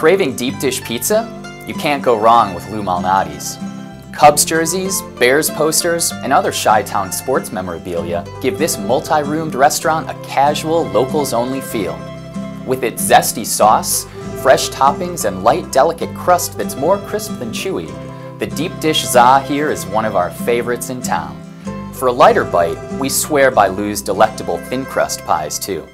Craving deep dish pizza? You can't go wrong with Lou Malnati's. Cubs jerseys, Bears posters, and other Chi-Town sports memorabilia give this multi-roomed restaurant a casual, locals-only feel. With its zesty sauce, fresh toppings, and light, delicate crust that's more crisp than chewy, the deep dish za here is one of our favorites in town. For a lighter bite, we swear by Lou's delectable thin crust pies too.